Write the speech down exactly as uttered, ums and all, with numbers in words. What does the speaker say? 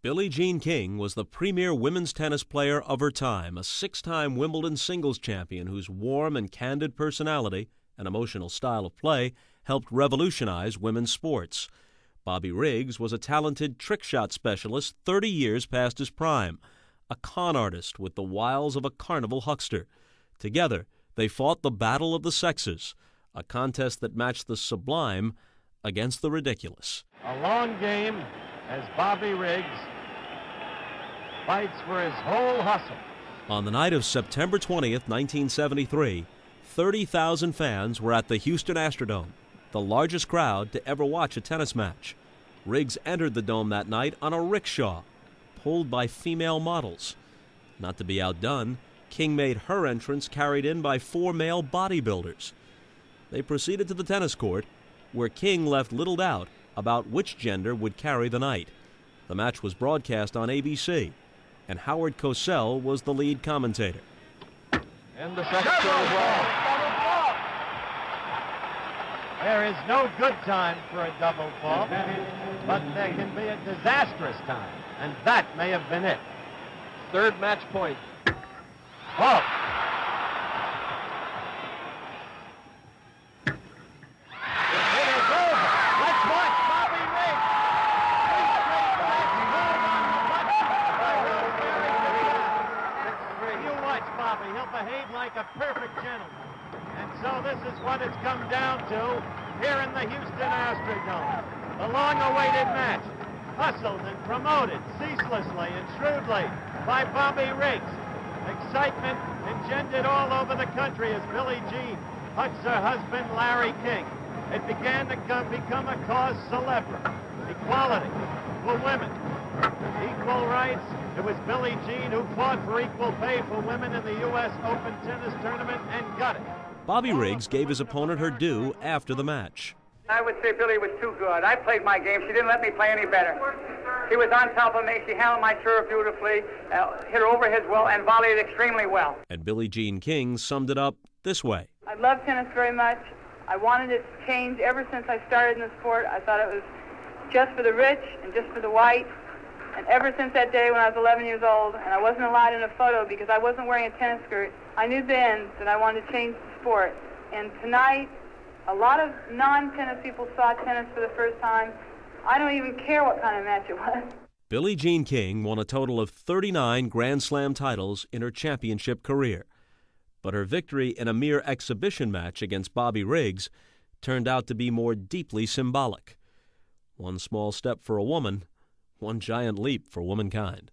Billie Jean King was the premier women's tennis player of her time, a six-time Wimbledon singles champion whose warm and candid personality and emotional style of play helped revolutionize women's sports. Bobby Riggs was a talented trick shot specialist thirty years past his prime, a con artist with the wiles of a carnival huckster. Together, they fought the Battle of the Sexes, a contest that matched the sublime against the ridiculous. A long game as Bobby Riggs fights for his whole hustle. On the night of September twentieth, nineteen seventy-three, thirty thousand fans were at the Houston Astrodome, the largest crowd to ever watch a tennis match. Riggs entered the dome that night on a rickshaw, pulled by female models. Not to be outdone, King made her entrance carried in by four male bodybuilders. They proceeded to the tennis court, where King left little doubt about which gender would carry the night. The match was broadcast on A B C, and Howard Cosell was the lead commentator. And the second goes well. There is no good time for a double fault, but there can be a disastrous time, and that may have been it. Third match point. Fault. Behave like a perfect gentleman. And so this is what it's come down to here in the Houston Astrodome. The long-awaited match, hustled and promoted ceaselessly and shrewdly by Bobby Riggs. Excitement engendered all over the country as Billie Jean hugs her husband, Larry King. It began to come, become a cause celebre. Equality for women, equal rights. It was Billie Jean who fought for equal pay for women in the U S Open Tennis Tournament and got it. Bobby Riggs gave his opponent her due after the match. I would say Billie was too good. I played my game. She didn't let me play any better. She was on top of me. She handled my serve beautifully, uh, hit her overheads well, and volleyed extremely well. And Billie Jean King summed it up this way. I love tennis very much. I wanted it to change ever since I started in the sport. I thought it was just for the rich and just for the white. And ever since that day when I was eleven years old and I wasn't allowed in a photo because I wasn't wearing a tennis skirt, I knew then that I wanted to change the sport. And tonight, a lot of non-tennis people saw tennis for the first time. I don't even care what kind of match it was. Billie Jean King won a total of thirty-nine Grand Slam titles in her championship career. But her victory in a mere exhibition match against Bobby Riggs turned out to be more deeply symbolic. One small step for a woman, one giant leap for womankind.